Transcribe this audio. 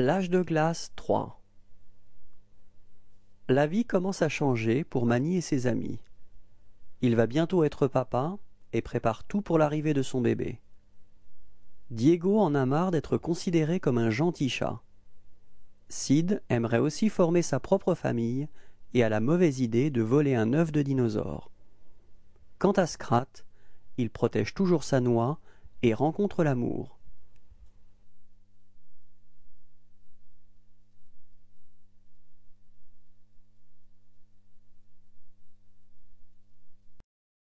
L'âge de glace 3. La vie commence à changer pour Manny et ses amis. Il va bientôt être papa et prépare tout pour l'arrivée de son bébé. Diego en a marre d'être considéré comme un gentil chat. Sid aimerait aussi former sa propre famille et a la mauvaise idée de voler un œuf de dinosaure. Quant à Scrat, il protège toujours sa noix et rencontre l'amour.